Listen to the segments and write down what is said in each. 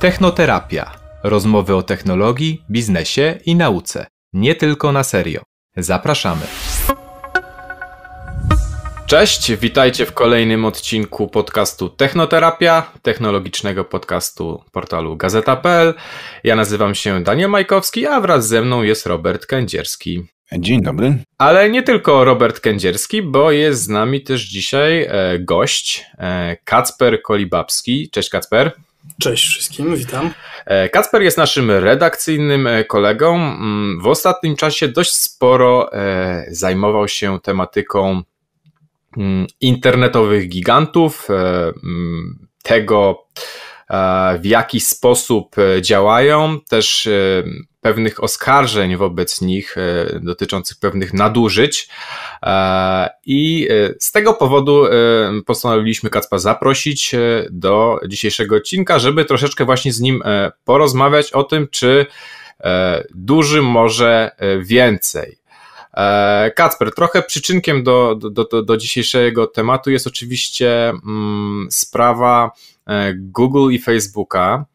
Technoterapia. Rozmowy o technologii, biznesie i nauce. Nie tylko na serio. Zapraszamy. Cześć, witajcie w kolejnym odcinku podcastu Technoterapia, technologicznego podcastu portalu gazeta.pl. Ja nazywam się Daniel Majkowski, a wraz ze mną jest Robert Kędzierski. Dzień dobry. Ale nie tylko Robert Kędzierski, bo jest z nami też dzisiaj gość Kacper Kolibabski. Cześć Kacper. Cześć wszystkim, witam. Kacper jest naszym redakcyjnym kolegą. W ostatnim czasie dość sporo zajmował się tematyką internetowych gigantów, tego w jaki sposób działają, też pewnych oskarżeń wobec nich dotyczących pewnych nadużyć i z tego powodu postanowiliśmy Kacpra zaprosić do dzisiejszego odcinka, żeby troszeczkę właśnie z nim porozmawiać o tym, czy duży może więcej. Kacper, trochę przyczynkiem do dzisiejszego tematu jest oczywiście sprawa Google i Facebooka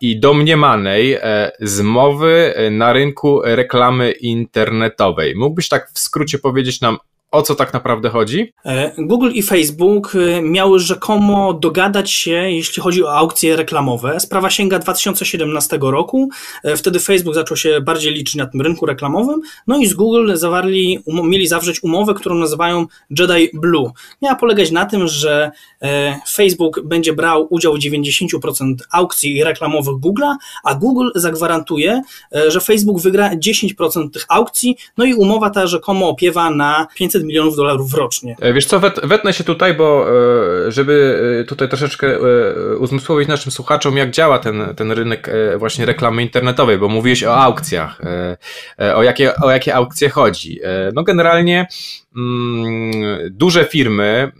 i domniemanej zmowy na rynku reklamy internetowej. Mógłbyś tak w skrócie powiedzieć nam, o co tak naprawdę chodzi? Google i Facebook miały rzekomo dogadać się, jeśli chodzi o aukcje reklamowe. Sprawa sięga 2017 roku. Wtedy Facebook zaczął się bardziej liczyć na tym rynku reklamowym. No i z Google mieli zawrzeć umowę, którą nazywają Jedi Blue. Miała polegać na tym, że Facebook będzie brał udział w 90% aukcji reklamowych Google'a, a Google zagwarantuje, że Facebook wygra 10% tych aukcji. No i umowa ta rzekomo opiewa na $500 milionów rocznie. Wiesz co, wetnę się tutaj, bo żeby tutaj troszeczkę uzmysłowić naszym słuchaczom, jak działa ten rynek właśnie reklamy internetowej, bo mówiłeś o aukcjach, o jakie aukcje chodzi. No generalnie duże firmy,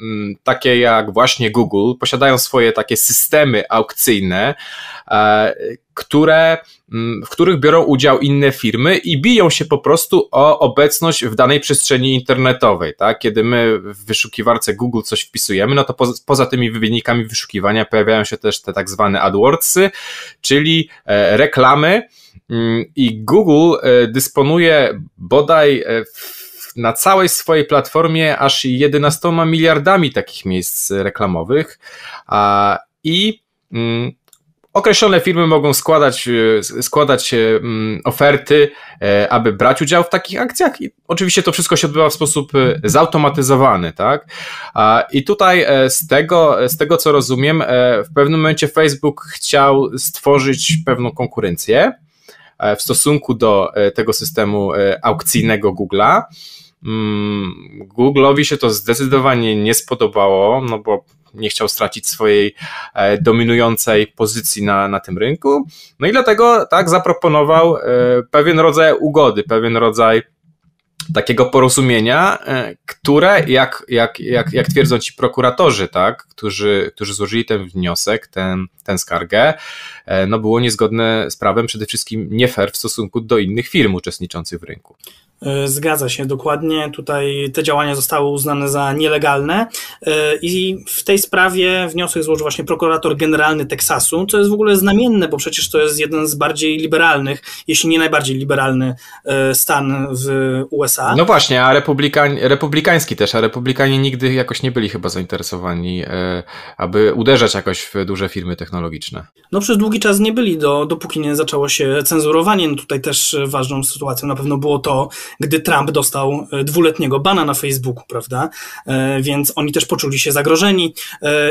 takie jak właśnie Google, posiadają swoje takie systemy aukcyjne, w których biorą udział inne firmy i biją się po prostu o obecność w danej przestrzeni internetowej, tak? Kiedy my w wyszukiwarce Google coś wpisujemy, no to poza tymi wynikami wyszukiwania pojawiają się też te tak zwane AdWordsy, czyli reklamy, i Google dysponuje bodaj na całej swojej platformie aż 11 miliardami takich miejsc reklamowych i określone firmy mogą składać oferty, aby brać udział w takich akcjach, i oczywiście to wszystko się odbywa w sposób zautomatyzowany, tak? I tutaj z tego co rozumiem, w pewnym momencie Facebook chciał stworzyć pewną konkurencję w stosunku do tego systemu aukcyjnego Google'a. Google'owi się to zdecydowanie nie spodobało, no bo nie chciał stracić swojej dominującej pozycji na tym rynku. No i dlatego tak zaproponował pewien rodzaj ugody, pewien rodzaj takiego porozumienia, które jak twierdzą ci prokuratorzy, tak, którzy złożyli ten wniosek, tę skargę, no było niezgodne z prawem, przede wszystkim nie fair w stosunku do innych firm uczestniczących w rynku. Zgadza się, dokładnie. Tutaj te działania zostały uznane za nielegalne i w tej sprawie wniosek złożył właśnie prokurator generalny Teksasu, co jest w ogóle znamienne, bo przecież to jest jeden z bardziej liberalnych, jeśli nie najbardziej liberalny stan w USA. No właśnie, a republikański też, a republikanie nigdy jakoś nie byli chyba zainteresowani, aby uderzać jakoś w duże firmy technologiczne. No przez długi czas nie byli, dopóki nie zaczęło się cenzurowanie. No tutaj też ważną sytuacją na pewno było to, gdy Trump dostał 2-letniego bana na Facebooku, prawda? Więc oni też poczuli się zagrożeni.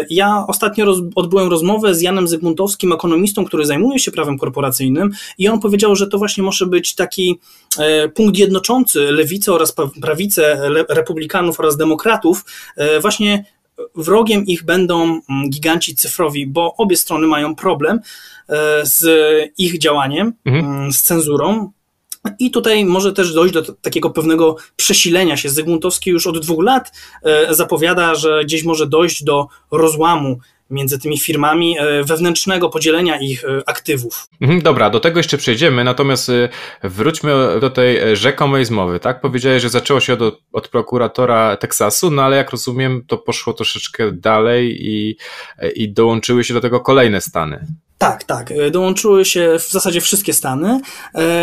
Ja ostatnio odbyłem rozmowę z Janem Zygmuntowskim, ekonomistą, który zajmuje się prawem korporacyjnym, i on powiedział, że to właśnie może być taki punkt jednoczący lewicę oraz prawicę, republikanów oraz demokratów, właśnie wrogiem ich będą giganci cyfrowi, bo obie strony mają problem z ich działaniem, z cenzurą. I tutaj może też dojść do takiego pewnego przesilenia się. Zygmuntowski już od 2 lat zapowiada, że gdzieś może dojść do rozłamu między tymi firmami, wewnętrznego podzielenia ich aktywów. Dobra, do tego jeszcze przejdziemy, natomiast wróćmy do tej rzekomej zmowy, tak? Powiedziałeś, że zaczęło się od prokuratora Teksasu, no ale jak rozumiem, to poszło troszeczkę dalej i dołączyły się do tego kolejne stany. Tak. Dołączyły się w zasadzie wszystkie Stany.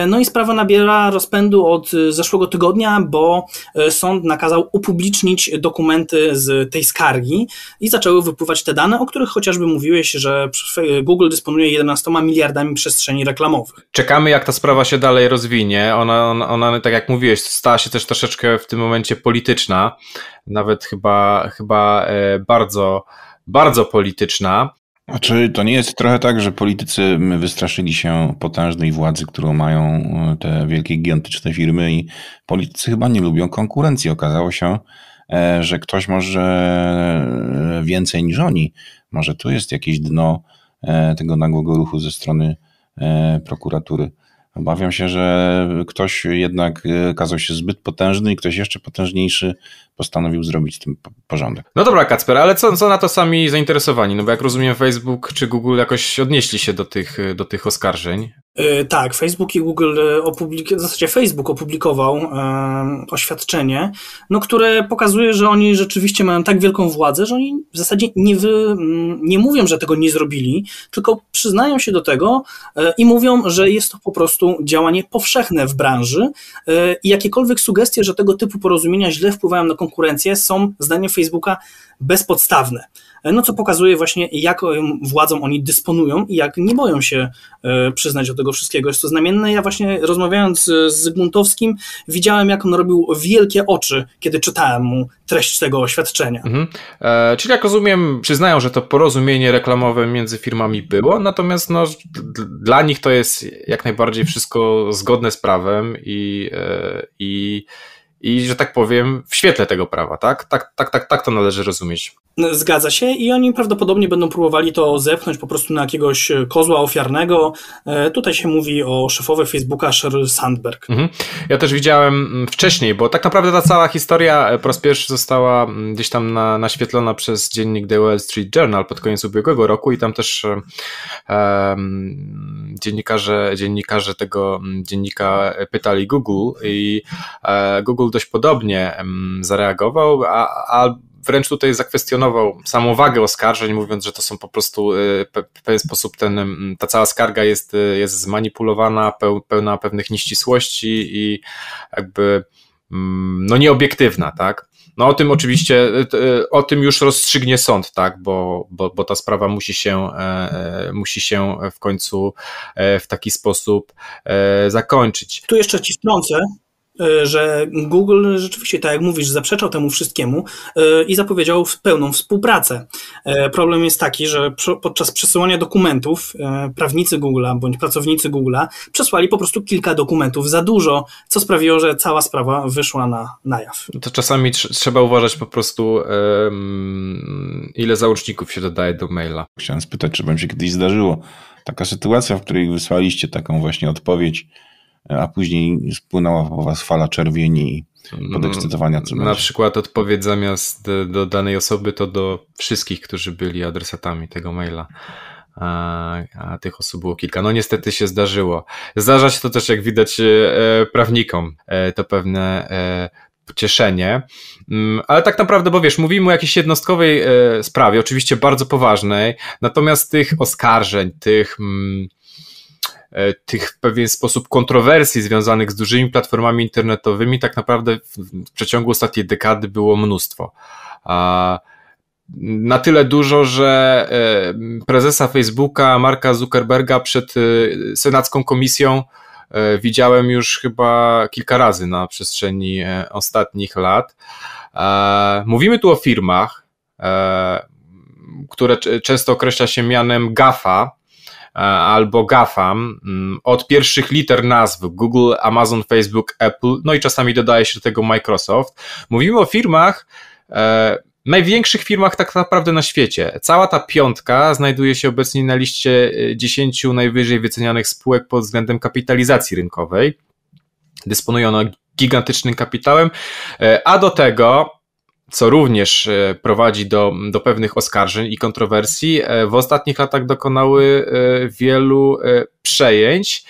No i sprawa nabiera rozpędu od zeszłego tygodnia, bo sąd nakazał upublicznić dokumenty z tej skargi i zaczęły wypływać te dane, o których chociażby mówiłeś, że Google dysponuje 11 miliardami przestrzeni reklamowych. Czekamy, jak ta sprawa się dalej rozwinie. Ona tak jak mówiłeś, stała się też troszeczkę w tym momencie polityczna, nawet chyba bardzo, bardzo polityczna. A czy to nie jest trochę tak, że politycy wystraszyli się potężnej władzy, którą mają te wielkie, gigantyczne firmy, i politycy chyba nie lubią konkurencji. Okazało się, że ktoś może więcej niż oni. Może tu jest jakieś dno tego nagłego ruchu ze strony prokuratury. Obawiam się, że ktoś jednak okazał się zbyt potężny i ktoś jeszcze potężniejszy postanowił zrobić tym porządek. No dobra, Kacper, ale co na to sami zainteresowani? No bo jak rozumiem, Facebook czy Google jakoś odnieśli się do tych oskarżeń. Tak, Facebook i Google Facebook opublikował oświadczenie, które pokazuje, że oni rzeczywiście mają tak wielką władzę, że oni w zasadzie nie mówią, że tego nie zrobili, tylko przyznają się do tego i mówią, że jest to po prostu działanie powszechne w branży i jakiekolwiek sugestie, że tego typu porozumienia źle wpływają na konkurencję, są zdaniem Facebooka bezpodstawne. Co pokazuje właśnie, jaką władzą oni dysponują i jak nie boją się przyznać do tego wszystkiego. Jest to znamienne. Ja właśnie rozmawiając z Zygmuntowskim widziałem, jak on robił wielkie oczy, kiedy czytałem mu treść tego oświadczenia. Czyli jak rozumiem, przyznają, że to porozumienie reklamowe między firmami było, natomiast dla nich to jest jak najbardziej wszystko zgodne z prawem i że tak powiem, w świetle tego prawa, tak? Tak to należy rozumieć. Zgadza się i oni prawdopodobnie będą próbowali to zepchnąć po prostu na jakiegoś kozła ofiarnego. Tutaj się mówi o szefowej Facebooka Sheryl Sandberg. Ja też widziałem wcześniej, bo tak naprawdę ta cała historia po raz pierwszy została gdzieś tam naświetlona przez dziennik The Wall Street Journal pod koniec ubiegłego roku i tam też dziennikarze tego dziennika pytali Google i Google dość podobnie zareagował, a wręcz tutaj zakwestionował samą wagę oskarżeń, mówiąc, że to są po prostu w pewien sposób ta cała skarga jest zmanipulowana, pełna pewnych nieścisłości i jakby nieobiektywna, tak? O tym oczywiście, już rozstrzygnie sąd, tak? Bo ta sprawa musi się w końcu w taki sposób zakończyć. Tu jeszcze ci wtrącę, że Google rzeczywiście, tak jak mówisz, zaprzeczał temu wszystkiemu i zapowiedział pełną współpracę. Problem jest taki, że podczas przesyłania dokumentów prawnicy Google'a bądź pracownicy Google'a przesłali po prostu kilka dokumentów za dużo, co sprawiło, że cała sprawa wyszła na jaw. To czasami trzeba uważać po prostu, ile załączników się dodaje do maila. Chciałem spytać, czy wam się kiedyś zdarzyło taka sytuacja, w której wysłaliście taką właśnie odpowiedź, a później spłynęła po was fala czerwieni i podekscytowania. Na przykład odpowiedź zamiast do danej osoby to do wszystkich, którzy byli adresatami tego maila. A tych osób było kilka. Niestety się zdarzyło. Zdarza się to też, jak widać, prawnikom. To pewne pocieszenie, ale tak naprawdę, bo wiesz, mówimy o jakiejś jednostkowej sprawie, oczywiście bardzo poważnej, natomiast tych oskarżeń, tych w pewien sposób kontrowersji związanych z dużymi platformami internetowymi tak naprawdę w przeciągu ostatniej dekady było mnóstwo. Na tyle dużo, że prezesa Facebooka Marka Zuckerberga przed senacką komisją widziałem już chyba kilka razy na przestrzeni ostatnich lat. Mówimy tu o firmach, które często określa się mianem Gafa, albo Gafam, od pierwszych liter nazw Google, Amazon, Facebook, Apple, i czasami dodaje się do tego Microsoft. Mówimy o firmach, największych firmach tak naprawdę na świecie. Cała ta piątka znajduje się obecnie na liście 10 najwyżej wycenianych spółek pod względem kapitalizacji rynkowej. Dysponuje ona gigantycznym kapitałem, a do tego, co również prowadzi do pewnych oskarżeń i kontrowersji, w ostatnich latach dokonały wielu przejęć,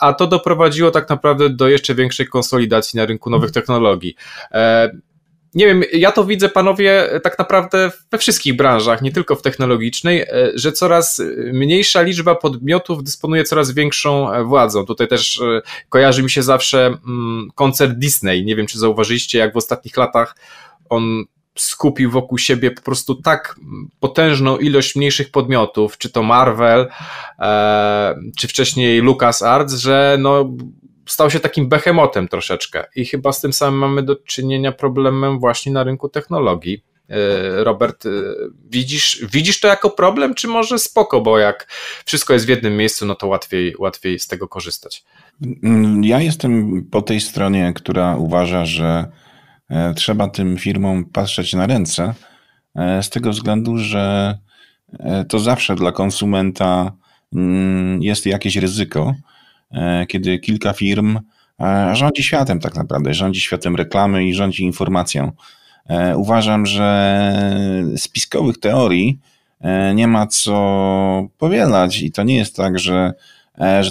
a to doprowadziło tak naprawdę do jeszcze większej konsolidacji na rynku nowych technologii. Nie wiem, ja to widzę, panowie, tak naprawdę we wszystkich branżach, nie tylko w technologicznej, że coraz mniejsza liczba podmiotów dysponuje coraz większą władzą. Tutaj też kojarzy mi się zawsze koncert Disney. Nie wiem, czy zauważyliście, jak w ostatnich latach on skupił wokół siebie po prostu tak potężną ilość mniejszych podmiotów, czy to Marvel, czy wcześniej Lucas Arts, że no... stał się takim behemotem troszeczkę i chyba z tym samym mamy do czynienia problemem właśnie na rynku technologii. Robert, widzisz to jako problem, czy może spoko, bo jak wszystko jest w jednym miejscu, no to łatwiej z tego korzystać? Ja jestem po tej stronie, która uważa, że trzeba tym firmom patrzeć na ręce, z tego względu, że to zawsze dla konsumenta jest jakieś ryzyko, kiedy kilka firm rządzi światem tak naprawdę, rządzi światem reklamy i rządzi informacją. Uważam, że spiskowych teorii nie ma co powielać i to nie jest tak, że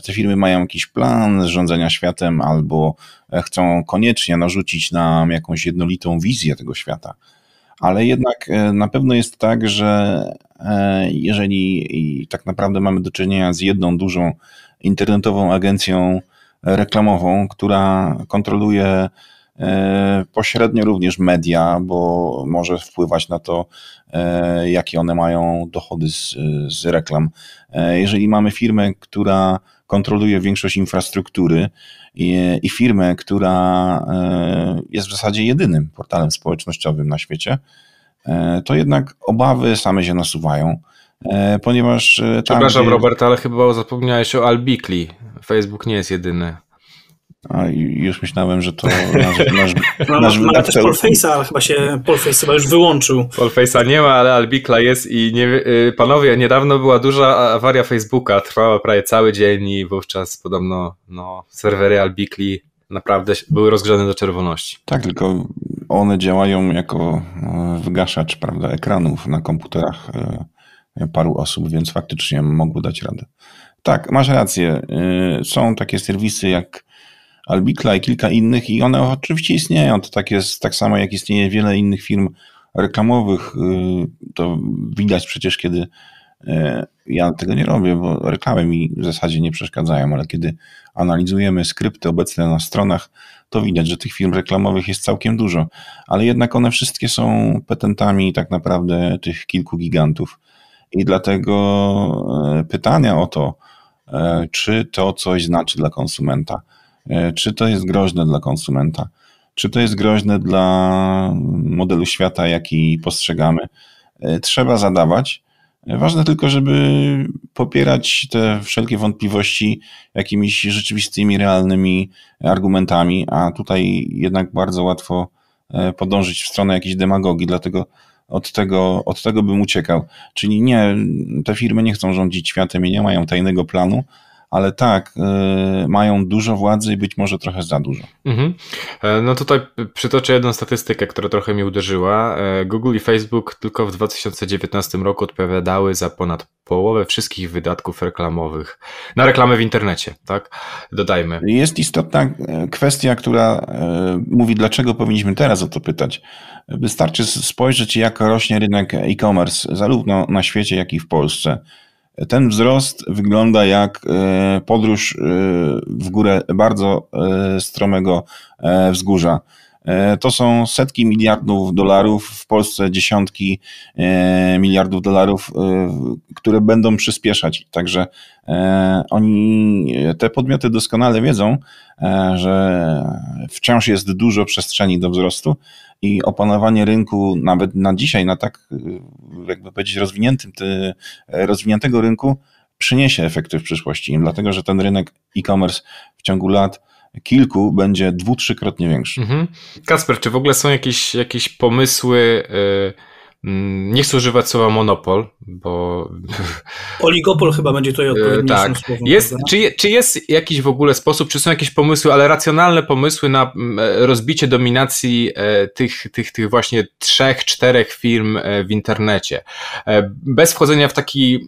te firmy mają jakiś plan rządzenia światem albo chcą koniecznie narzucić nam jakąś jednolitą wizję tego świata. Ale jednak na pewno jest tak, że jeżeli tak naprawdę mamy do czynienia z jedną dużą internetową agencją reklamową, która kontroluje pośrednio również media, bo może wpływać na to, jakie one mają dochody z reklam. Jeżeli mamy firmę, która kontroluje większość infrastruktury i firmę, która jest w zasadzie jedynym portalem społecznościowym na świecie, to jednak obawy same się nasuwają. Ponieważ tam, przepraszam, gdzie... Robert, ale chyba zapomniałeś o Albicli. Facebook nie jest jedyny. A, już myślałem, że to nasz też Polface'a, ale chyba się Polface chyba już wyłączył. Polface'a nie ma, ale Albicla jest i nie, panowie, niedawno była duża awaria Facebooka, trwała prawie cały dzień i wówczas podobno serwery Albicli naprawdę były rozgrzane do czerwoności. Tak, tylko one działają jako wygaszacz, prawda, ekranów na komputerach paru osób, więc faktycznie mogło dać radę. Tak, masz rację. Są takie serwisy jak Albicla i kilka innych i one oczywiście istnieją. To tak jest, tak samo jak istnieje wiele innych firm reklamowych. To widać przecież, kiedy ja tego nie robię, bo reklamy mi w zasadzie nie przeszkadzają, ale kiedy analizujemy skrypty obecne na stronach, to widać, że tych firm reklamowych jest całkiem dużo, ale jednak one wszystkie są petentami tak naprawdę tych kilku gigantów. I dlatego pytania o to, czy to coś znaczy dla konsumenta, czy to jest groźne dla konsumenta, czy to jest groźne dla modelu świata, jaki postrzegamy, trzeba zadawać. Ważne tylko, żeby popierać te wszelkie wątpliwości jakimiś rzeczywistymi, realnymi argumentami, a tutaj jednak bardzo łatwo podążyć w stronę jakiejś demagogii, dlatego od tego bym uciekał. Czyli nie, te firmy nie chcą rządzić światem i nie mają tajnego planu, ale tak, mają dużo władzy i być może trochę za dużo. Mhm. No tutaj przytoczę jedną statystykę, która trochę mi uderzyła. Google i Facebook tylko w 2019 roku odpowiadały za ponad połowę wszystkich wydatków reklamowych na reklamę w internecie, tak? Dodajmy. Jest istotna kwestia, która mówi, dlaczego powinniśmy teraz o to pytać. Wystarczy spojrzeć, jak rośnie rynek e-commerce, zarówno na świecie, jak i w Polsce. Ten wzrost wygląda jak podróż w górę bardzo stromego wzgórza. To są setki miliardów dolarów, w Polsce dziesiątki miliardów dolarów, które będą przyspieszać. Także te podmioty doskonale wiedzą, że wciąż jest dużo przestrzeni do wzrostu i opanowanie rynku nawet na dzisiaj, na tak, jakby powiedzieć, rozwiniętego rynku przyniesie efekty w przyszłości, dlatego że ten rynek e-commerce w ciągu lat kilku będzie 2-3-krotnie większy. Mhm. Kacper, czy w ogóle są jakieś pomysły Nie chcę używać słowa monopol, bo... Oligopol chyba będzie tutaj odpowiednie słowo. Jest, czy jest jakiś w ogóle sposób, czy są jakieś pomysły, ale racjonalne pomysły na rozbicie dominacji tych właśnie 3-4 firm w internecie? Bez wchodzenia w taki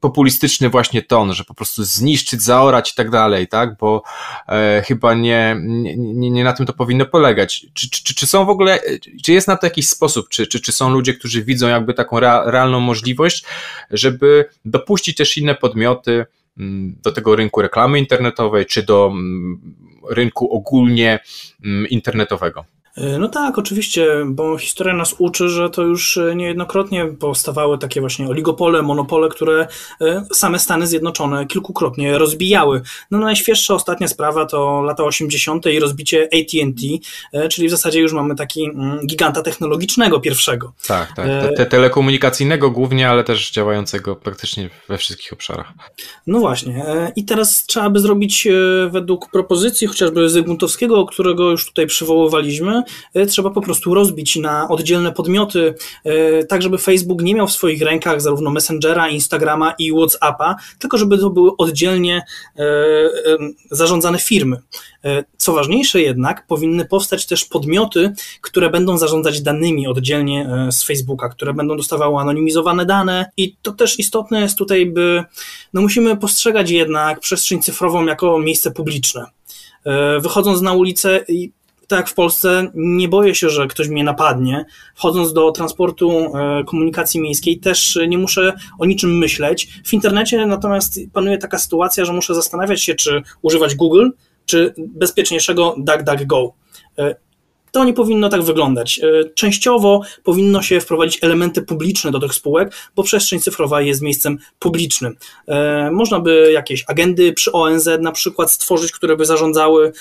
populistyczny właśnie ton, że po prostu zniszczyć, zaorać i tak dalej, tak? Bo chyba nie na tym to powinno polegać. Czy są w ogóle, czy jest na to jakiś sposób, czy są ludzie, którzy widzą jakby taką realną możliwość, żeby dopuścić też inne podmioty do tego rynku reklamy internetowej, czy do rynku ogólnie internetowego? No tak, oczywiście, bo historia nas uczy, że to już niejednokrotnie powstawały takie właśnie oligopole, monopole, które same Stany Zjednoczone kilkukrotnie rozbijały. No najświeższa ostatnia sprawa to lata 80. i rozbicie AT&T, czyli w zasadzie już mamy taki giganta technologicznego pierwszego. Tak, tak. Telekomunikacyjnego głównie, ale też działającego praktycznie we wszystkich obszarach. No właśnie. I teraz trzeba by zrobić według propozycji chociażby Zygmuntowskiego, którego już tutaj przywoływaliśmy, trzeba po prostu rozbić na oddzielne podmioty, tak żeby Facebook nie miał w swoich rękach zarówno Messengera, Instagrama i Whatsappa, tylko żeby to były oddzielnie zarządzane firmy. Co ważniejsze jednak, powinny powstać też podmioty, które będą zarządzać danymi oddzielnie z Facebooka, które będą dostawały anonimizowane dane, i to też istotne jest tutaj, by musimy postrzegać jednak przestrzeń cyfrową jako miejsce publiczne. Wychodząc na ulicę i tak jak w Polsce, nie boję się, że ktoś mnie napadnie. Wchodząc do transportu, komunikacji miejskiej, też nie muszę o niczym myśleć. W internecie natomiast panuje taka sytuacja, że muszę zastanawiać się, czy używać Google, czy bezpieczniejszego DuckDuckGo. To nie powinno tak wyglądać. Częściowo powinno się wprowadzić elementy publiczne do tych spółek, bo przestrzeń cyfrowa jest miejscem publicznym. Można by jakieś agendy przy ONZ na przykład stworzyć, które by zarządzały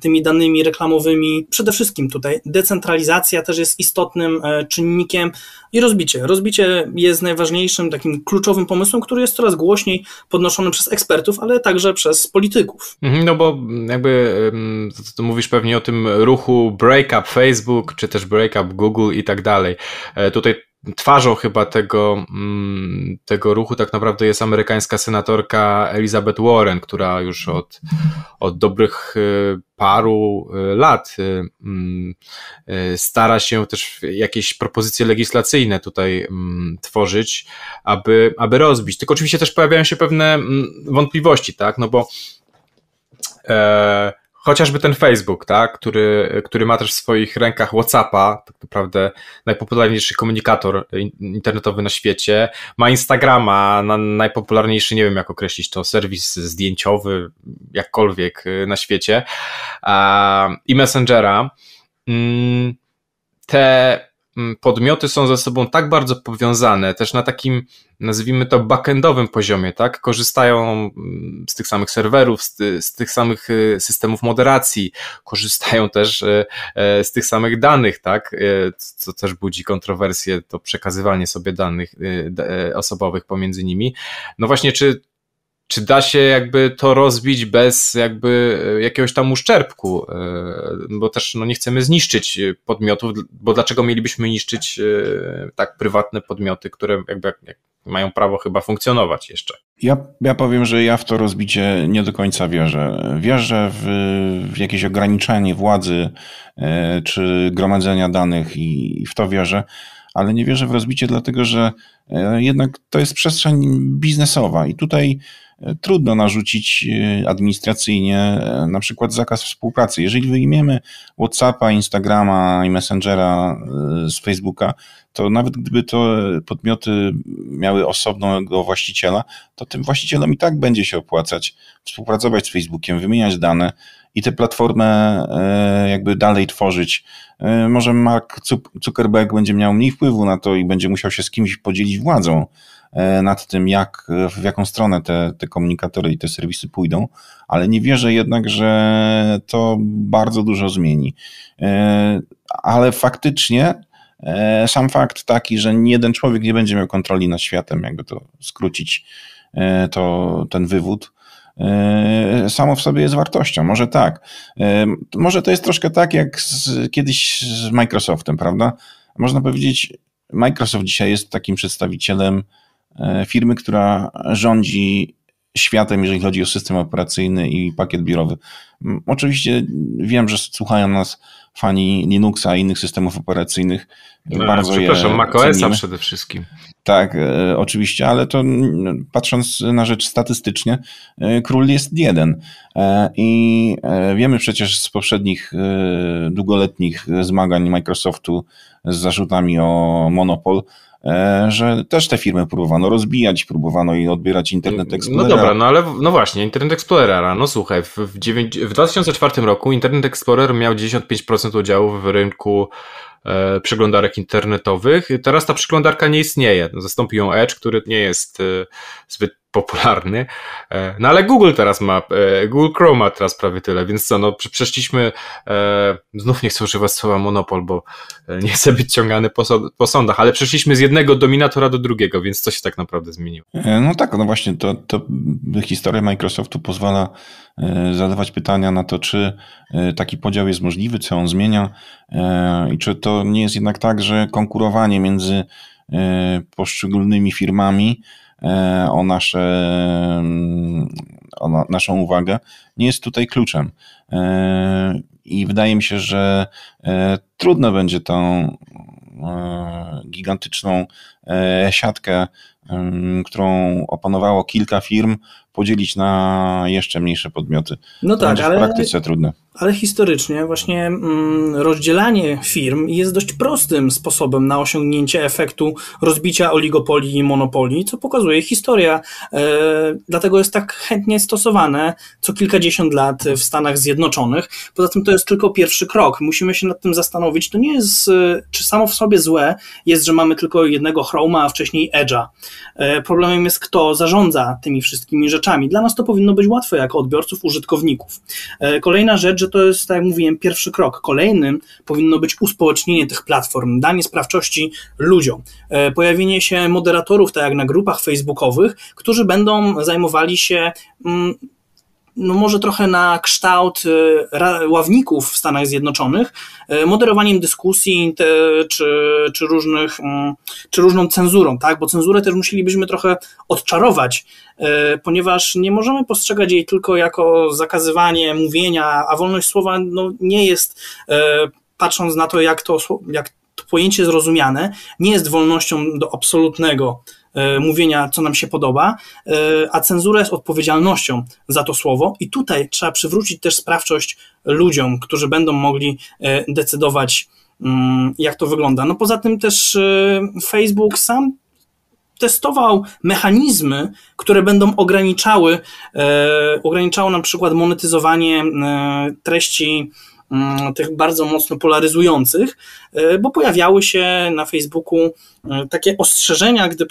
tymi danymi reklamowymi. Przede wszystkim tutaj decentralizacja też jest istotnym czynnikiem i rozbicie. Rozbicie jest najważniejszym, takim kluczowym pomysłem, który jest coraz głośniej podnoszony przez ekspertów, ale także przez polityków. No bo jakby to mówisz pewnie o tym ruchu break-up Facebook, czy też break-up Google i tak dalej. Tutaj twarzą chyba tego ruchu tak naprawdę jest amerykańska senatorka Elizabeth Warren, która już od dobrych paru lat stara się też jakieś propozycje legislacyjne tutaj tworzyć, aby rozbić. Tylko oczywiście też pojawiają się pewne wątpliwości, tak? No bo chociażby ten Facebook, tak, który ma też w swoich rękach Whatsappa, tak naprawdę najpopularniejszy komunikator internetowy na świecie, ma Instagrama, najpopularniejszy, nie wiem jak określić to, serwis zdjęciowy, jakkolwiek na świecie, i Messengera. Te podmioty są ze sobą tak bardzo powiązane, też na takim, nazwijmy to, backendowym poziomie, tak? Korzystają z tych samych serwerów, z tych samych systemów moderacji, korzystają też z tych samych danych, tak? Co też budzi kontrowersje, to przekazywanie sobie danych osobowych pomiędzy nimi. No właśnie, czy da się jakby to rozbić bez jakby jakiegoś tam uszczerbku, bo też nie chcemy zniszczyć podmiotów, bo dlaczego mielibyśmy niszczyć tak prywatne podmioty, które jakby mają prawo chyba funkcjonować jeszcze? Ja powiem, że ja w to rozbicie nie do końca wierzę. Wierzę w jakieś ograniczenie władzy czy gromadzenia danych i w to wierzę, ale nie wierzę w rozbicie, dlatego że jednak to jest przestrzeń biznesowa i tutaj trudno narzucić administracyjnie na przykład zakaz współpracy. Jeżeli wyjmiemy Whatsappa, Instagrama i Messengera z Facebooka, to nawet gdyby to podmioty miały osobnego właściciela, to tym właścicielom i tak będzie się opłacać współpracować z Facebookiem, wymieniać dane i tę platformę jakby dalej tworzyć. Może Mark Zuckerberg będzie miał mniej wpływu na to i będzie musiał się z kimś podzielić władzą nad tym, w jaką stronę te komunikatory i te serwisy pójdą, ale nie wierzę jednak, że to bardzo dużo zmieni. Ale faktycznie sam fakt taki, że jeden człowiek nie będzie miał kontroli nad światem, jakby to skrócić, to ten wywód, samo w sobie jest wartością, może tak. Może to jest troszkę tak jak kiedyś z Microsoftem, prawda? Można powiedzieć, Microsoft dzisiaj jest takim przedstawicielem firmy, która rządzi światem, jeżeli chodzi o system operacyjny i pakiet biurowy. Oczywiście wiem, że słuchają nas fani Linuxa i innych systemów operacyjnych. Przepraszam, macOS-a przede wszystkim. Tak, oczywiście, ale to patrząc na rzecz statystycznie, król jest jeden. I wiemy przecież z poprzednich długoletnich zmagań Microsoftu z zarzutami o monopol, że też te firmy próbowano rozbijać, próbowano i odbierać Internet Explorera. No dobra, no ale no właśnie, Internet Explorera, no słuchaj, w 2004 roku Internet Explorer miał 95% udziału w rynku przeglądarek internetowych. Teraz ta przeglądarka nie istnieje. Zastąpi ją Edge, który nie jest zbyt popularny. No ale Google teraz ma, Google Chrome ma teraz prawie tyle, więc co, no przeszliśmy, znów nie chcę używać słowa monopol, bo nie chcę być ciągany po sądach, ale przeszliśmy z jednego dominatora do drugiego, więc co się tak naprawdę zmieniło? No tak, no właśnie, to historia Microsoftu pozwala zadawać pytania na to, czy taki podział jest możliwy, co on zmienia i czy to nie jest jednak tak, że konkurowanie między poszczególnymi firmami o naszą uwagę nie jest tutaj kluczem. I wydaje mi się, że trudno będzie tą gigantyczną siatkę, którą opanowało kilka firm, podzielić na jeszcze mniejsze podmioty. No tak, ale w praktyce trudne. Ale historycznie właśnie rozdzielanie firm jest dość prostym sposobem na osiągnięcie efektu rozbicia oligopolii i monopolii, co pokazuje historia. Dlatego jest tak chętnie stosowane co kilkadziesiąt lat w Stanach Zjednoczonych. Poza tym to jest tylko pierwszy krok. Musimy się nad tym zastanowić. To nie jest, czy samo w sobie złe jest, że mamy tylko jednego Chroma, a wcześniej Edge'a. Problemem jest, kto zarządza tymi wszystkimi rzeczami. Dla nas to powinno być łatwe jako odbiorców, użytkowników. Kolejna rzecz, że to jest, tak jak mówiłem, pierwszy krok. Kolejnym powinno być uspołecznienie tych platform, danie sprawczości ludziom, pojawienie się moderatorów, tak jak na grupach facebookowych, którzy będą zajmowali się no może trochę na kształt ławników w Stanach Zjednoczonych, moderowaniem dyskusji czy różną cenzurą, tak? Bo cenzurę też musielibyśmy trochę odczarować, ponieważ nie możemy postrzegać jej tylko jako zakazywanie mówienia, a wolność słowa no nie jest, patrząc na to, jak to pojęcie zrozumiane, nie jest wolnością do absolutnego mówienia, co nam się podoba, a cenzura jest odpowiedzialnością za to słowo i tutaj trzeba przywrócić też sprawczość ludziom, którzy będą mogli decydować, jak to wygląda. No poza tym też Facebook sam testował mechanizmy, które będą ograniczały na przykład monetyzowanie treści tych bardzo mocno polaryzujących, bo pojawiały się na Facebooku takie ostrzeżenia, gdy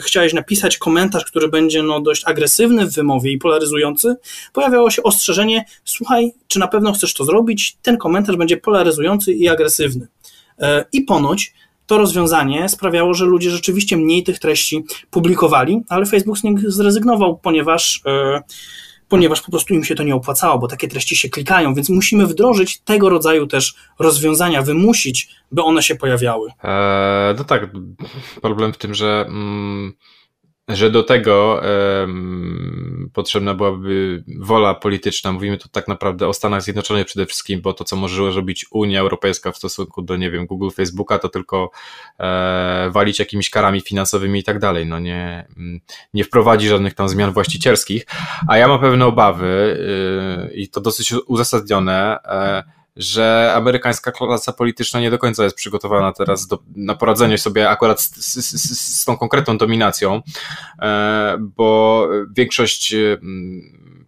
chciałeś napisać komentarz, który będzie no dość agresywny w wymowie i polaryzujący, pojawiało się ostrzeżenie, słuchaj, czy na pewno chcesz to zrobić, ten komentarz będzie polaryzujący i agresywny. I ponoć to rozwiązanie sprawiało, że ludzie rzeczywiście mniej tych treści publikowali, ale Facebook z nich zrezygnował, ponieważ po prostu im się to nie opłacało, bo takie treści się klikają, więc musimy wdrożyć tego rodzaju też rozwiązania, wymusić, by one się pojawiały. No tak, problem w tym, że do tego potrzebna byłaby wola polityczna. Mówimy tu tak naprawdę o Stanach Zjednoczonych przede wszystkim, bo to, co może zrobić Unia Europejska w stosunku do, nie wiem, Google, Facebooka, to tylko walić jakimiś karami finansowymi i tak dalej. No nie wprowadzi żadnych tam zmian właścicielskich, a ja mam pewne obawy i to dosyć uzasadnione, że amerykańska klasa polityczna nie do końca jest przygotowana teraz na poradzenie sobie akurat z tą konkretną dominacją, bo większość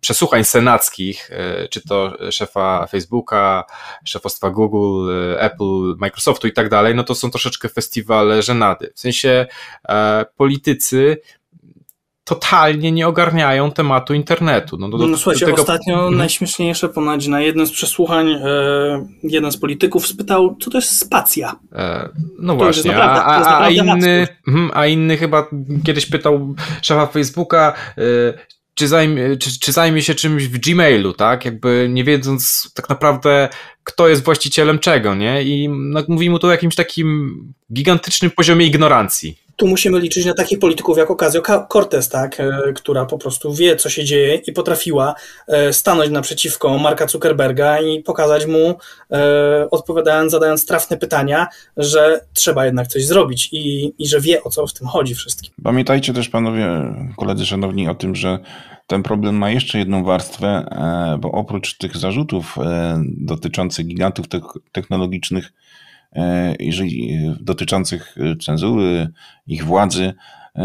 przesłuchań senackich, czy to szefa Facebooka, szefostwa Google, Apple, Microsoftu i tak dalej, no to są troszeczkę festiwale żenady. W sensie politycy totalnie nie ogarniają tematu internetu. No słuchajcie, tego ostatnio najśmieszniejsze ponad na jednym z przesłuchań jeden z polityków spytał, co to jest spacja. No to właśnie, naprawdę, a inny chyba kiedyś pytał szefa Facebooka, czy zajmie się czymś w Gmailu, tak? Jakby nie wiedząc tak naprawdę, kto jest właścicielem czego, nie? I no, mówi mu to o jakimś takim gigantycznym poziomie ignorancji. Tu musimy liczyć na takich polityków jak Ocasio-Cortez, tak? Która po prostu wie, co się dzieje i potrafiła stanąć naprzeciwko Marka Zuckerberga i pokazać mu, zadając trafne pytania, że trzeba jednak coś zrobić i że wie, o co w tym chodzi wszystkim. Pamiętajcie też, panowie, koledzy szanowni, o tym, że ten problem ma jeszcze jedną warstwę, bo oprócz tych zarzutów dotyczących gigantów technologicznych, jeżeli dotyczących cenzury, ich władzy,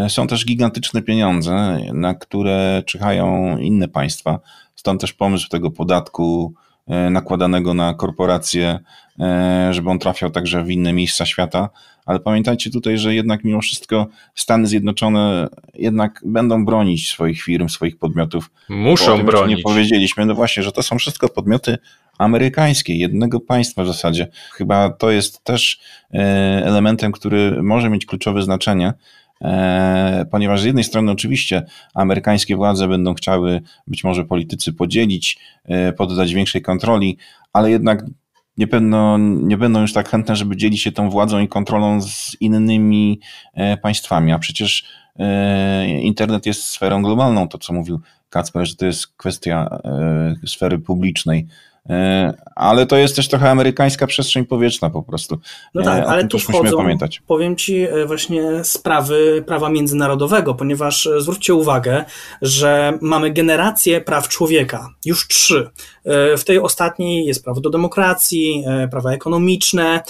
są też gigantyczne pieniądze, na które czyhają inne państwa. Stąd też pomysł tego podatku nakładanego na korporacje, żeby on trafiał także w inne miejsca świata. Ale pamiętajcie tutaj, że jednak mimo wszystko Stany Zjednoczone jednak będą bronić swoich firm, swoich podmiotów. Muszą bronić. O tym nie powiedzieliśmy, no właśnie, że to są wszystko podmioty amerykańskie, jednego państwa w zasadzie. Chyba to jest też elementem, który może mieć kluczowe znaczenie, ponieważ z jednej strony oczywiście amerykańskie władze będą chciały być może politycy podzielić, poddać większej kontroli, ale jednak nie będą już tak chętne, żeby dzielić się tą władzą i kontrolą z innymi państwami, a przecież internet jest sferą globalną, to co mówił Kacper, że to jest kwestia sfery publicznej, ale to jest też trochę amerykańska przestrzeń powietrzna po prostu. No tak, ale tu wchodzą, pamiętać. Powiem Ci, właśnie sprawy prawa międzynarodowego, ponieważ zwróćcie uwagę, że mamy generację praw człowieka, już 3. W tej ostatniej jest prawo do demokracji, prawa ekonomiczne,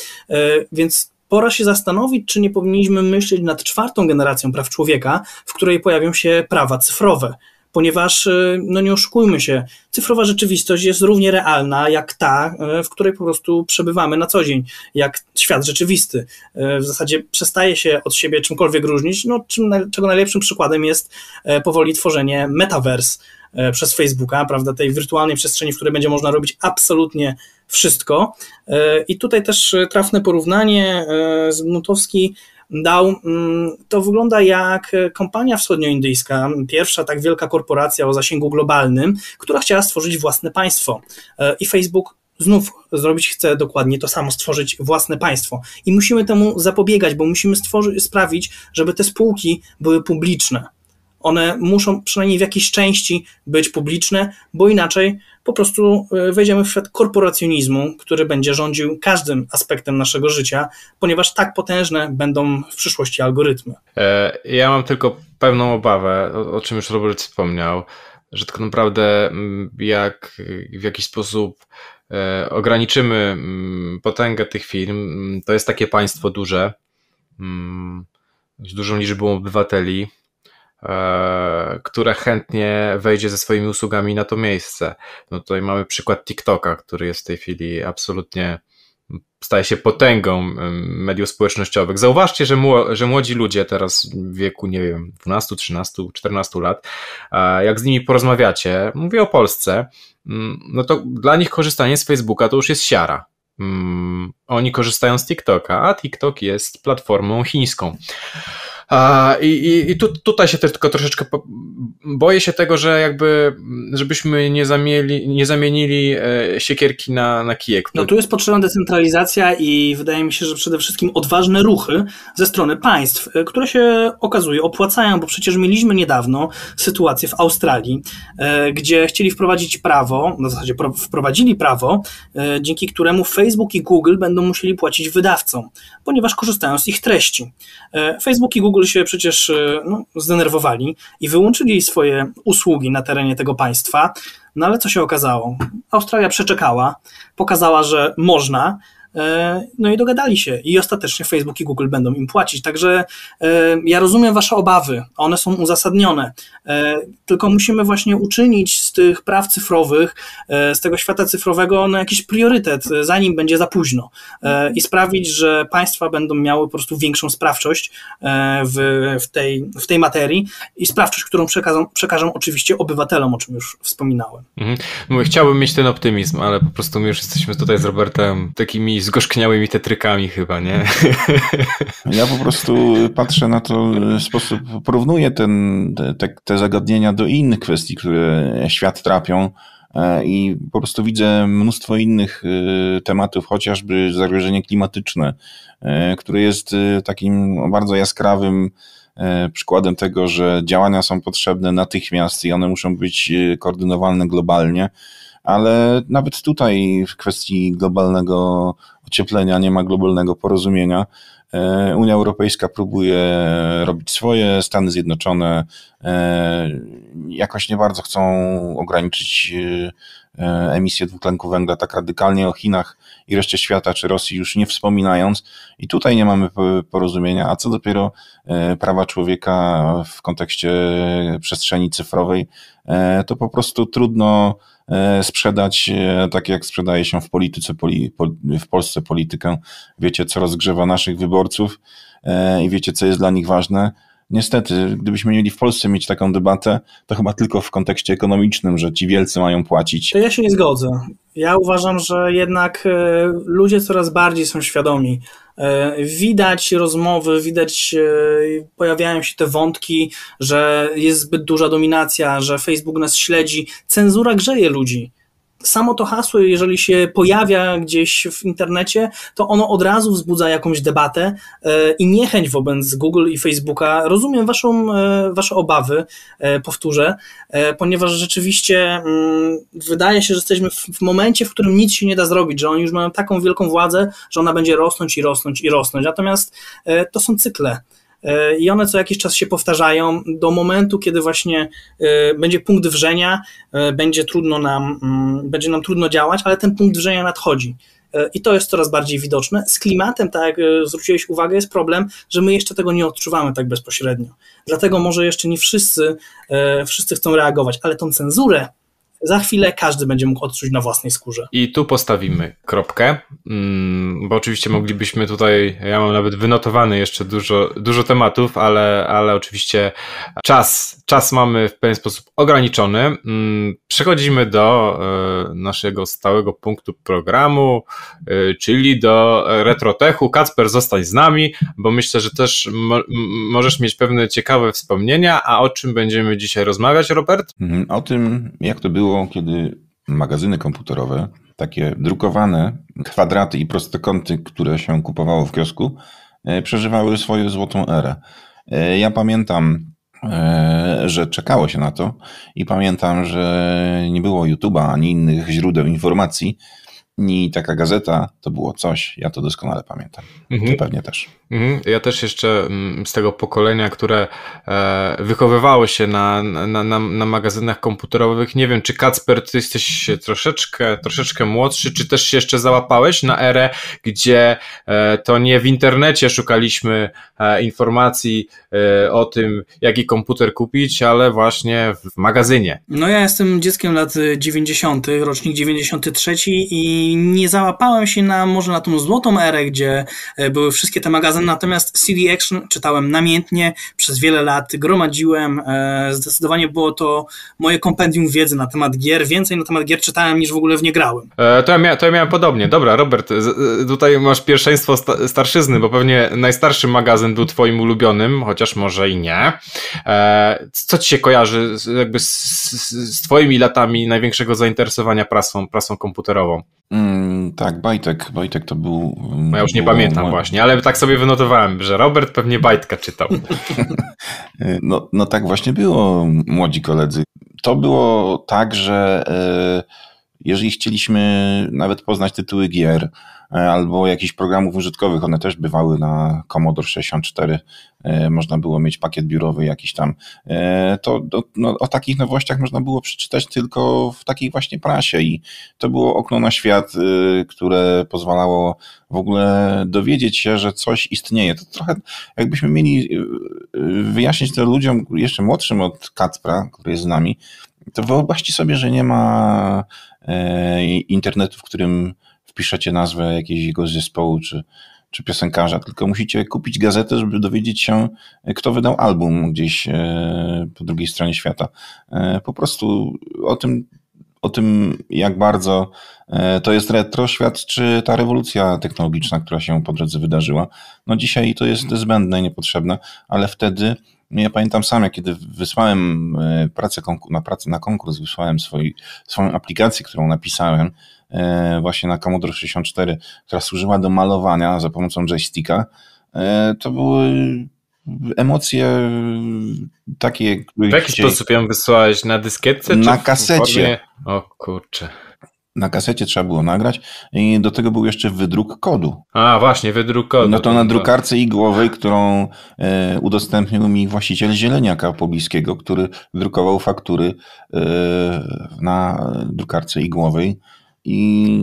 więc pora się zastanowić, czy nie powinniśmy myśleć nad 4. generacją praw człowieka, w której pojawią się prawa cyfrowe. Ponieważ, no nie oszukujmy się, cyfrowa rzeczywistość jest równie realna jak ta, w której po prostu przebywamy na co dzień, jak świat rzeczywisty. W zasadzie przestaje się od siebie czymkolwiek różnić, no, czego najlepszym przykładem jest powoli tworzenie metaverse przez Facebooka, prawda, tej wirtualnej przestrzeni, w której będzie można robić absolutnie wszystko. I tutaj też trafne porównanie Zygmuntowski dał, to wygląda jak kompania wschodnioindyjska, pierwsza tak wielka korporacja o zasięgu globalnym, która chciała stworzyć własne państwo. I Facebook znów zrobić chce dokładnie to samo, stworzyć własne państwo. I musimy temu zapobiegać, bo musimy sprawić, żeby te spółki były publiczne. One muszą przynajmniej w jakiejś części być publiczne, bo inaczej po prostu wejdziemy w świat korporacjonizmu, który będzie rządził każdym aspektem naszego życia, ponieważ tak potężne będą w przyszłości algorytmy. Ja mam tylko pewną obawę, o czym już Robert wspomniał, że tak naprawdę jak w jakiś sposób ograniczymy potęgę tych firm, to jest takie państwo duże, z dużą liczbą obywateli, które chętnie wejdzie ze swoimi usługami na to miejsce. No tutaj mamy przykład TikToka, który jest w tej chwili absolutnie, staje się potęgą mediów społecznościowych. Zauważcie, że młodzi ludzie teraz w wieku, nie wiem, 12, 13, 14 lat, jak z nimi porozmawiacie, mówię o Polsce, no to dla nich korzystanie z Facebooka to już jest siara. Oni korzystają z TikToka, a TikTok jest platformą chińską. Tutaj się tylko troszeczkę boję się tego, że jakby żebyśmy nie zamienili siekierki na kijek. No tu jest potrzebna decentralizacja i wydaje mi się, że przede wszystkim odważne ruchy ze strony państw, które się okazuje opłacają, bo przecież mieliśmy niedawno sytuację w Australii, gdzie chcieli wprowadzić prawo, na zasadzie wprowadzili prawo, dzięki któremu Facebook i Google będą musieli płacić wydawcom, ponieważ korzystają z ich treści. Facebook i Google się przecież zdenerwowali i wyłączyli swoje usługi na terenie tego państwa, no ale co się okazało? Australia przeczekała, pokazała, że można, no i dogadali się i ostatecznie Facebook i Google będą im płacić, także ja rozumiem wasze obawy, one są uzasadnione, tylko musimy właśnie uczynić z tych praw cyfrowych, z tego świata cyfrowego jakiś priorytet, zanim będzie za późno i sprawić, że państwa będą miały po prostu większą sprawczość w tej materii i sprawczość, którą przekażą oczywiście obywatelom, o czym już wspominałem. Chciałbym mieć ten optymizm, ale po prostu my już jesteśmy tutaj z Robertem takimi takimi zgorzkniałymi tetrykami chyba, nie? Ja po prostu patrzę na to w sposób, porównuję te zagadnienia do innych kwestii, które świat trapią i po prostu widzę mnóstwo innych tematów, chociażby zagrożenie klimatyczne, które jest takim bardzo jaskrawym przykładem tego, że działania są potrzebne natychmiast i one muszą być koordynowane globalnie, ale nawet tutaj w kwestii globalnego ocieplenia nie ma globalnego porozumienia. Unia Europejska próbuje robić swoje, Stany Zjednoczone jakoś nie bardzo chcą ograniczyć emisję dwutlenku węgla tak radykalnie, o Chinach i reszcie świata czy Rosji już nie wspominając, i tutaj nie mamy porozumienia, a co dopiero prawa człowieka w kontekście przestrzeni cyfrowej, to po prostu trudno sprzedać, tak jak sprzedaje się w polityce, w Polsce politykę. Wiecie, co rozgrzewa naszych wyborców i wiecie, co jest dla nich ważne. Niestety, gdybyśmy mieli w Polsce mieć taką debatę, to chyba tylko w kontekście ekonomicznym, że ci wielcy mają płacić. To ja się nie zgodzę. Ja uważam, że jednak ludzie coraz bardziej są świadomi. Widać rozmowy, pojawiają się te wątki, że jest zbyt duża dominacja, że Facebook nas śledzi. Cenzura grzeje ludzi. Samo to hasło, jeżeli się pojawia gdzieś w internecie, to ono od razu wzbudza jakąś debatę i niechęć wobec Google i Facebooka. Rozumiem wasze obawy, powtórzę, ponieważ rzeczywiście wydaje się, że jesteśmy w momencie, w którym nic się nie da zrobić, że oni już mają taką wielką władzę, że ona będzie rosnąć i rosnąć i rosnąć. Natomiast to są cykle. I one co jakiś czas się powtarzają do momentu, kiedy właśnie będzie punkt wrzenia, będzie nam trudno działać, ale ten punkt wrzenia nadchodzi. I to jest coraz bardziej widoczne. Z klimatem, tak jak zwróciłeś uwagę, jest problem, że my jeszcze tego nie odczuwamy tak bezpośrednio. Dlatego może jeszcze nie wszyscy chcą reagować, ale tą cenzurę za chwilę każdy będzie mógł odczuć na własnej skórze. I tu postawimy kropkę, bo oczywiście moglibyśmy tutaj, ja mam nawet wynotowane jeszcze dużo tematów, ale oczywiście czas mamy w pewien sposób ograniczony. Przechodzimy do naszego stałego punktu programu, czyli do Retrotechu. Kacper, zostań z nami, bo myślę, że też możesz mieć pewne ciekawe wspomnienia, a o czym będziemy dzisiaj rozmawiać, Robert? O tym, jak to było, kiedy magazyny komputerowe, takie drukowane kwadraty i prostokąty, które się kupowało w kiosku, przeżywały swoją złotą erę. Ja pamiętam, że czekało się na to i pamiętam, że nie było YouTube'a ani innych źródeł informacji, i taka gazeta to było coś, ja to doskonale pamiętam. Ty pewnie też. Ja też jeszcze z tego pokolenia, które wychowywało się na magazynach komputerowych. Nie wiem, czy Kacper, ty jesteś troszeczkę młodszy, czy też się jeszcze załapałeś na erę, gdzie to nie w internecie szukaliśmy informacji o tym, jaki komputer kupić, ale właśnie w magazynie. No ja jestem dzieckiem lat 90., rocznik 93 i nie załapałem się może na tą złotą erę, gdzie były wszystkie te magazyny, natomiast CD Action czytałem namiętnie, przez wiele lat gromadziłem, zdecydowanie było to moje kompendium wiedzy na temat gier, więcej na temat gier czytałem niż w ogóle w nie grałem. To ja miałem podobnie. Dobra, Robert, tutaj masz pierwszeństwo starszyzny, bo pewnie najstarszy magazyn był twoim ulubionym, chociaż może i nie. Co ci się kojarzy jakby z twoimi latami największego zainteresowania prasą komputerową? Tak, Bajtek to był... Ja już nie pamiętam właśnie, ale tak sobie wynotowałem, że Robert pewnie Bajtka czytał. No tak właśnie było, młodzi koledzy. To było tak, że jeżeli chcieliśmy nawet poznać tytuły gier albo jakichś programów użytkowych, one też bywały na Commodore 64, można było mieć pakiet biurowy jakiś tam, to o takich nowościach można było przeczytać tylko w takiej właśnie prasie i to było okno na świat, które pozwalało w ogóle dowiedzieć się, że coś istnieje. To trochę jakbyśmy mieli wyjaśnić to ludziom jeszcze młodszym od Kacpra, który jest z nami, to wyobraźcie sobie, że nie ma internetu, w którym wpiszecie nazwę jakiegoś zespołu czy piosenkarza, tylko musicie kupić gazetę, żeby dowiedzieć się, kto wydał album gdzieś po drugiej stronie świata. Po prostu o tym o tym, jak bardzo to jest retro, świadczy ta rewolucja technologiczna, która się po drodze wydarzyła. No dzisiaj to jest zbędne i niepotrzebne, ale wtedy, ja pamiętam sam, jak kiedy wysłałem pracę na konkurs, wysłałem swoją aplikację, którą napisałem właśnie na Commodore 64, która służyła do malowania za pomocą joysticka, to były emocje takie... W jaki sposób ją wysłałeś? Na dyskietce? Na kasecie. O kurczę. Na kasecie trzeba było nagrać i do tego był jeszcze wydruk kodu. A właśnie, wydruk kodu. No to na drukarce igłowej, którą udostępnił mi właściciel zieleniaka pobliskiego, który drukował faktury na drukarce igłowej. I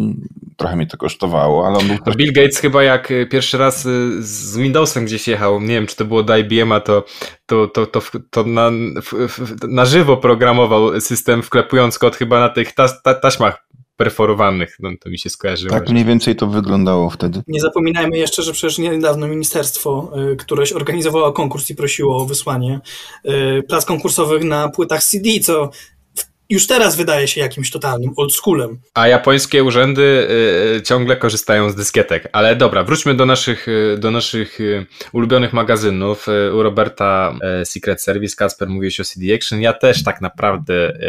trochę mnie to kosztowało, ale on był... Bill Gates chyba jak pierwszy raz z Windowsem gdzieś jechał, nie wiem czy to było do IBM-a, to na żywo programował system, wklepując kod chyba na tych taśmach perforowanych, no to mi się skojarzyło. Tak mniej więcej to wyglądało wtedy. Nie zapominajmy jeszcze, że przecież niedawno ministerstwo któreś organizowało konkurs i prosiło o wysłanie prac konkursowych na płytach CD, co już teraz wydaje się jakimś totalnym oldschoolem. A japońskie urzędy ciągle korzystają z dyskietek. Ale dobra, wróćmy do naszych ulubionych magazynów. U Roberta Secret Service, Kacper mówiłeś o CD Action. Ja też tak naprawdę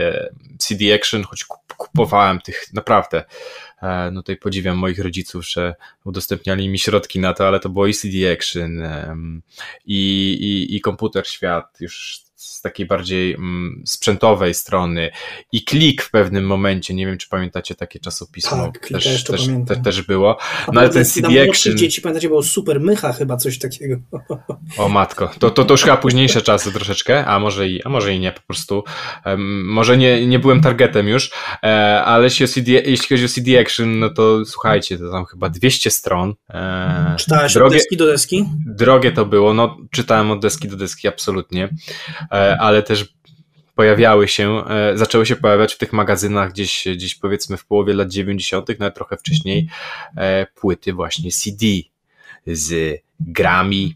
CD Action, choć kupowałem tych naprawdę... No tutaj podziwiam moich rodziców, że udostępniali mi środki na to, ale to było i CD Action, i Komputer Świat, już z takiej bardziej sprzętowej strony, i Klik w pewnym momencie, nie wiem czy pamiętacie takie czasopismo, tak, też było. No ale ten CD Action... Dzieci, pamiętacie, było Super Mycha chyba, coś takiego. O matko, to już chyba późniejsze czasy troszeczkę, a może i nie po prostu, może nie byłem targetem już, ale jeśli chodzi o CD Action, no to słuchajcie, to tam chyba 200 stron. Czytałeś drogie, od deski do deski? Drogie to było, no czytałem od deski do deski absolutnie, ale też zaczęły się pojawiać w tych magazynach gdzieś powiedzmy w połowie lat 90., nawet trochę wcześniej, płyty właśnie CD z grami,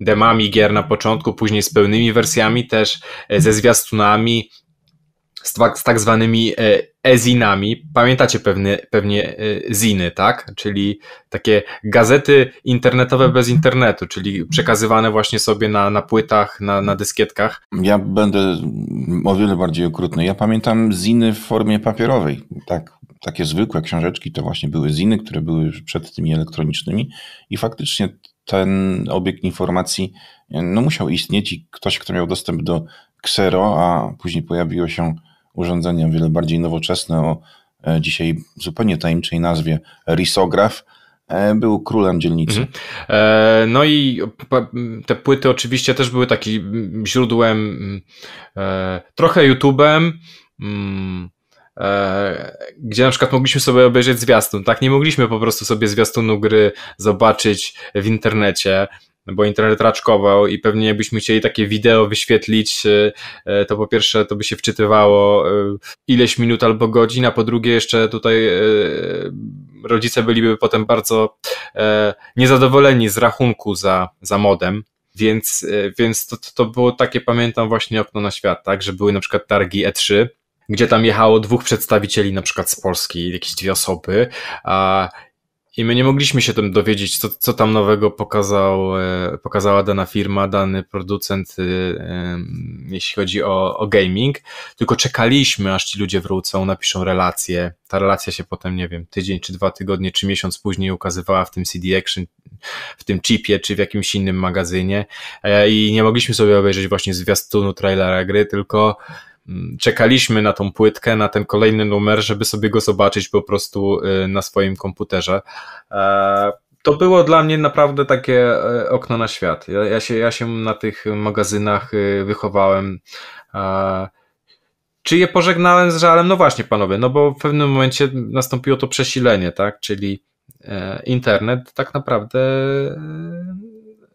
demami gier na początku, później z pełnymi wersjami też, ze zwiastunami, z tak zwanymi e-zinami. Pamiętacie pewnie ziny, tak? Czyli takie gazety internetowe bez internetu, czyli przekazywane właśnie sobie na płytach, na dyskietkach. Ja będę o wiele bardziej okrutny. Ja pamiętam ziny w formie papierowej, tak? Takie zwykłe książeczki to właśnie były ziny, które były już przed tymi elektronicznymi i faktycznie ten obiekt informacji no musiał istnieć i ktoś, kto miał dostęp do ksero, a później pojawiło się urządzenia o wiele bardziej nowoczesne, o dzisiaj zupełnie tajemniczej nazwie risograf, był królem dzielnicy. No i te płyty oczywiście też były takim źródłem, trochę YouTube'em, gdzie na przykład mogliśmy sobie obejrzeć zwiastun, tak? Nie mogliśmy po prostu sobie zwiastunu gry zobaczyć w internecie, bo internet raczkował i pewnie jakbyśmy chcieli takie wideo wyświetlić, to po pierwsze to by się wczytywało ileś minut albo godzin, a po drugie jeszcze tutaj rodzice byliby potem bardzo niezadowoleni z rachunku za modem, więc to było takie, pamiętam właśnie Okno na świat, tak, że były na przykład targi E3, gdzie tam jechało dwóch przedstawicieli na przykład z Polski, jakieś dwie osoby, i my nie mogliśmy się tam dowiedzieć, co tam nowego pokazała dana firma, dany producent, jeśli chodzi o gaming, tylko czekaliśmy, aż ci ludzie wrócą, napiszą relację. Ta relacja się potem, nie wiem, tydzień, czy 2 tygodnie, czy miesiąc później ukazywała w tym CD Action, w tym chipie, czy w jakimś innym magazynie, i nie mogliśmy sobie obejrzeć właśnie zwiastunu, trailera gry, tylko czekaliśmy na tą płytkę, na ten kolejny numer, żeby sobie go zobaczyć po prostu na swoim komputerze. To było dla mnie naprawdę takie okno na świat. Ja się na tych magazynach wychowałem. Czy je pożegnałem z żalem? No właśnie, panowie, no bo w pewnym momencie nastąpiło to przesilenie, tak? Czyli internet tak naprawdę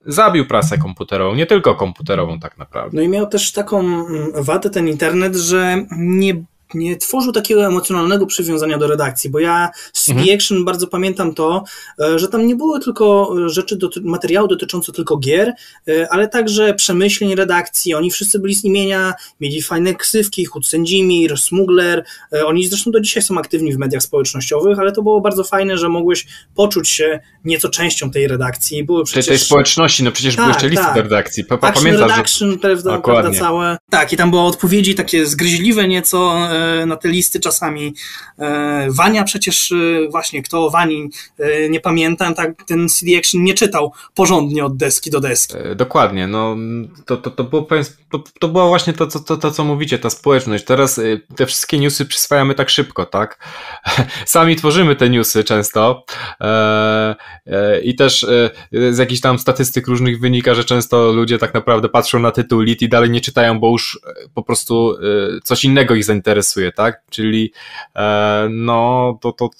zabił prasę komputerową, nie tylko komputerową tak naprawdę. No i miał też taką wadę ten internet, że nie nie tworzył takiego emocjonalnego przywiązania do redakcji, bo ja z CD Action bardzo pamiętam to, że tam nie były tylko rzeczy, materiały dotyczące tylko gier, ale także przemyśleń redakcji. Oni wszyscy byli z imienia, mieli fajne ksywki, Hut Sędzimir, Smugler, oni zresztą do dzisiaj są aktywni w mediach społecznościowych, ale to było bardzo fajne, że mogłeś poczuć się nieco częścią tej redakcji. Były przecież... tej społeczności, no przecież były jeszcze listy do redakcji. Action Redaction, prawda, całe. Tak, i tam były odpowiedzi takie zgryźliwe nieco na te listy czasami. Wania przecież, właśnie kto o Wani nie pamiętam, tak ten CD Action nie czytał porządnie od deski do deski. Dokładnie, no to było właśnie to, co mówicie, ta społeczność. Teraz te wszystkie newsy przyswajamy tak szybko, tak? Sami tworzymy te newsy często i też z jakichś tam statystyk różnych wynika, że często ludzie tak naprawdę patrzą na tytuł lead i dalej nie czytają, bo już po prostu coś innego ich zainteresuje, tak? Czyli no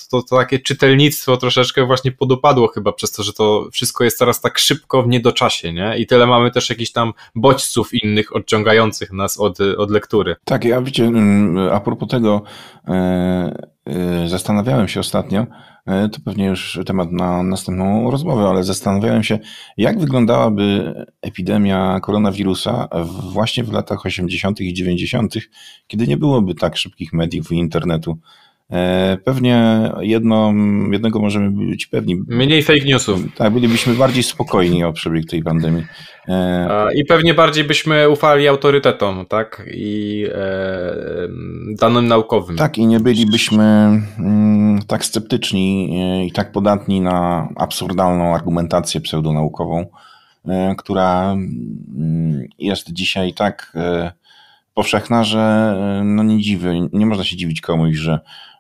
to takie czytelnictwo troszeczkę właśnie podupadło chyba przez to, że to wszystko jest teraz tak szybko w niedoczasie, nie? I tyle mamy też jakichś tam bodźców innych odciągających nas od lektury. Tak, ja wiecie, a propos tego zastanawiałem się ostatnio, to pewnie już temat na następną rozmowę, ale zastanawiałem się, jak wyglądałaby epidemia koronawirusa właśnie w latach 80. i 90., kiedy nie byłoby tak szybkich mediów i internetu. Pewnie jednego możemy być pewni. Mniej fake newsów. Tak, bylibyśmy bardziej spokojni o przebieg tej pandemii. I pewnie bardziej byśmy ufali autorytetom, tak? I danym naukowym. Tak, i nie bylibyśmy tak sceptyczni i tak podatni na absurdalną argumentację pseudonaukową, która jest dzisiaj tak powszechna, że no nie można się dziwić komuś,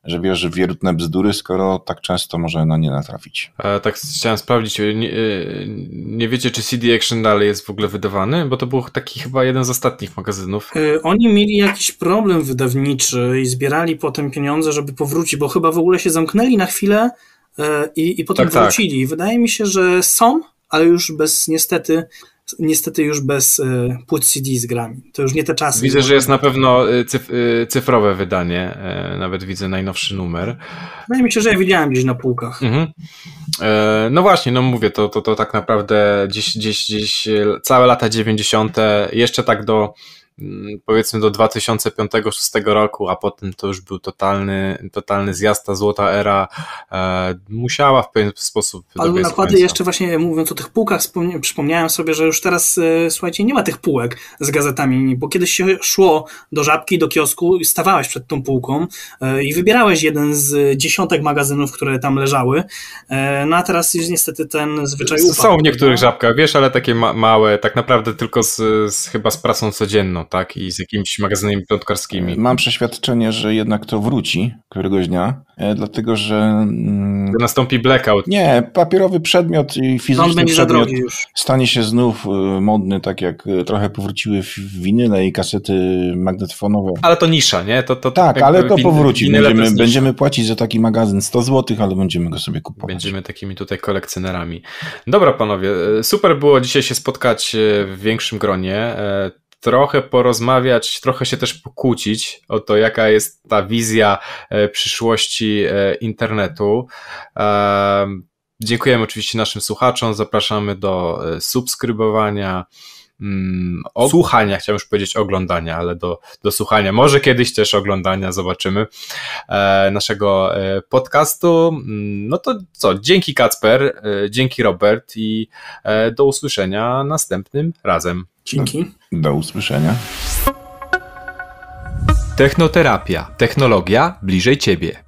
że wierzy w wierutne bzdury, skoro tak często może na nie natrafić. Tak chciałem sprawdzić, nie wiecie, czy CD Action dalej jest w ogóle wydawany? Bo to był taki chyba jeden z ostatnich magazynów. Oni mieli jakiś problem wydawniczy i zbierali potem pieniądze, żeby powrócić, bo chyba w ogóle się zamknęli na chwilę i potem wrócili. Tak. Wydaje mi się, że są, ale już bez niestety już bez płyt CD z grami. To już nie te czasy. Widzę, że jest na pewno cyfrowe wydanie. Nawet widzę najnowszy numer. Wydaje mi się, że ja widziałem gdzieś na półkach. No właśnie, no mówię, to tak naprawdę gdzieś całe lata 90. jeszcze tak do powiedzmy do 2005-2006 roku, a potem to już był totalny zjazd, ta złota era musiała w pewien sposób ale nakłady jeszcze właśnie mówiąc o tych półkach przypomniałem sobie, że już teraz słuchajcie, nie ma tych półek z gazetami, bo kiedyś się szło do Żabki, do kiosku i stawałeś przed tą półką i wybierałeś jeden z dziesiątek magazynów, które tam leżały, no a teraz już niestety ten zwyczaj upadł. Są w niektórych Żabkach, wiesz, ale takie małe, tak naprawdę tylko chyba z pracą codzienną, tak, i z jakimiś magazynami piątkarskimi. Mam przeświadczenie, że jednak to wróci któregoś dnia, dlatego że nastąpi blackout. Nie, papierowy przedmiot i fizyczny przedmiot stanie się znów modny, tak jak trochę powróciły winyle i kasety magnetofonowe. Ale to nisza, nie? Tak, ale to powróci. Będziemy płacić za taki magazyn 100 zł, ale będziemy go sobie kupować. Będziemy takimi tutaj kolekcjonerami. Dobra panowie, super było dzisiaj się spotkać w większym gronie. Trochę porozmawiać, trochę się też pokłócić o to, jaka jest ta wizja przyszłości internetu. Dziękujemy oczywiście naszym słuchaczom, zapraszamy do subskrybowania, słuchania, chciałem już powiedzieć oglądania, ale do słuchania, może kiedyś też oglądania, zobaczymy naszego podcastu. No to co, dzięki Kacper, dzięki Robert i do usłyszenia następnym razem. Dzięki. Do usłyszenia. Technoterapia. Technologia bliżej Ciebie.